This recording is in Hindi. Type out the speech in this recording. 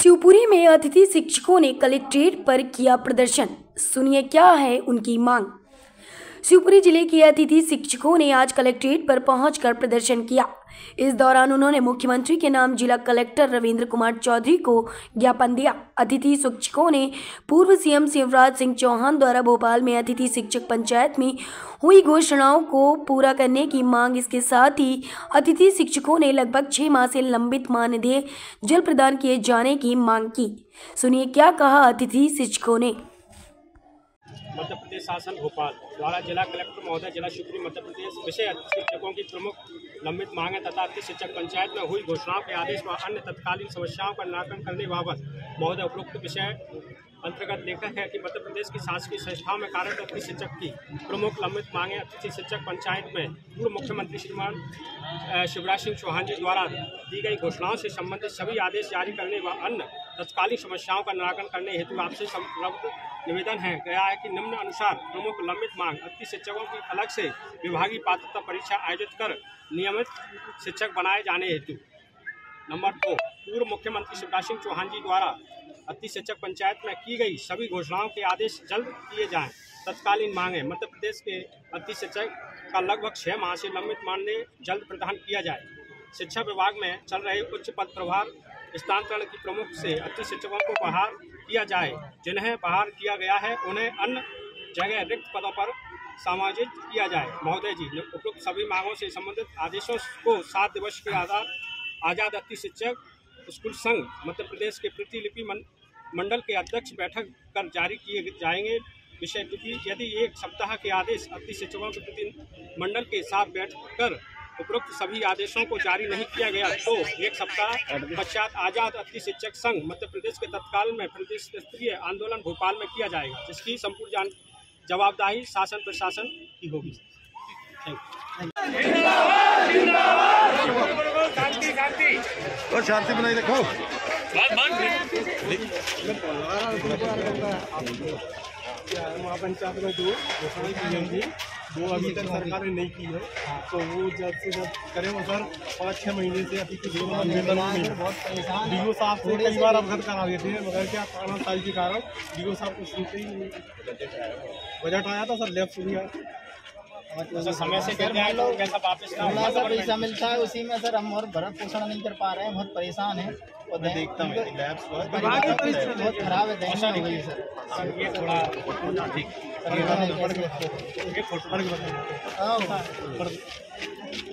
शिवपुरी में अतिथि शिक्षकों ने कलेक्ट्रेट पर किया प्रदर्शन, सुनिए क्या है उनकी मांग। शिवपुरी जिले के अतिथि शिक्षकों ने आज कलेक्ट्रेट पर पहुंचकर प्रदर्शन किया। इस दौरान उन्होंने मुख्यमंत्री के नाम जिला कलेक्टर रविंद्र कुमार चौधरी को ज्ञापन दिया। अतिथि शिक्षकों ने पूर्व सीएम शिवराज सिंह चौहान द्वारा भोपाल में अतिथि शिक्षक पंचायत में हुई घोषणाओं को पूरा करने की मांग। इसके साथ ही अतिथि शिक्षकों ने लगभग 6 माह से लंबित मानदेय जल्द प्रदान किए जाने की मांग की। सुनिए क्या कहा अतिथि शिक्षकों ने। मध्य प्रदेश शासन भोपाल द्वारा जिला कलेक्टर महोदय जिला शिवपुरी मध्य प्रदेश विषय अतिथि शिक्षकों की प्रमुख लंबित मांगे तथा अतिथि शिक्षक पंचायत में हुई घोषणाओं के आदेश व अन्य तत्कालीन समस्याओं का निराकरण करने बाबत महोदय उपरोक्त विषय अंतर्गत लेखक है कि मध्य प्रदेश की शासकीय संस्थाओं में कार्यरत अतिथि शिक्षक की प्रमुख लंबित मांगे अतिथि शिक्षक पंचायत में पूर्व मुख्यमंत्री श्रीमान शिवराज सिंह चौहान जी द्वारा दी गई घोषणाओं से संबंधित सभी आदेश जारी करने व अन्य तत्कालीन समस्याओं का निराकरण करने हेतु आपसे संलग्न निवेदन है गया है कि निम्न अनुसार प्रमुख लंबित मांग अतिथि शिक्षकों की अलग से विभागीय पात्रता परीक्षा आयोजित कर नियमित शिक्षक बनाए जाने हेतु। नंबर 2, पूर्व मुख्यमंत्री शिवराज सिंह चौहान जी द्वारा अतिथि शिक्षक पंचायत में की गई सभी घोषणाओं के आदेश जल्द किए जाएं। तत्कालीन मांगे मध्य प्रदेश के अतिथि शिक्षक का लगभग 6 माह से लंबित मानदेय जल्द प्रदान किया जाए। शिक्षा विभाग में चल रहे उच्च पद प्रभार स्थानांतरण की प्रमुख से अतिथि शिक्षकों को बहाल किया जाए। जिन्हें बहाल किया गया है उन्हें अन्य जगह रिक्त पदों पर समायोजित किया जाए। महोदय जी उपरोक्त सभी मांगों से संबंधित आदेशों को 7 दिवस के आजाद अतिथि शिक्षक स्कूल संघ मध्य प्रदेश के प्रतिलिपि मंडल के अध्यक्ष बैठक कर जारी किए जाएंगे। विषय तिथि यदि 1 सप्ताह के आदेश अतिथि शिक्षकों के प्रति मंडल के साथ बैठक कर उपरोक्त सभी आदेशों को जारी नहीं किया गया तो 1 सप्ताह पश्चात आजाद अतिथि शिक्षक संघ मध्य प्रदेश के तत्काल में प्रदेश स्तरीय आंदोलन भोपाल में किया जाएगा, जिसकी संपूर्ण जवाबदारी शासन प्रशासन की होगी। और शांति बनाए रखो। महापंचायत में जो घोषणाएं की गई थी वो अभी तक सरकार ने नहीं की है, तो वो जब से जब करें। वो सर 5-6 महीने से अभी कुछ डीओ साहब से कई बार अवगत करा देते हैं, मगर क्या कानून के कारण डीओ साहब को सुनते ही नहीं। बजट आया था सर, लेफ्ट हो गया। सर समय से कह रहे हैं लोग कैसा वापस थोड़ा सा पैसा मिलता है उसी में सर हम और भरण पोषण नहीं कर पा रहे हैं, बहुत परेशान हैं। और मैं देखता हूँ लैब्स बहुत खराब है, दहशत हो गई है सर। ये थोड़ा ठीक है,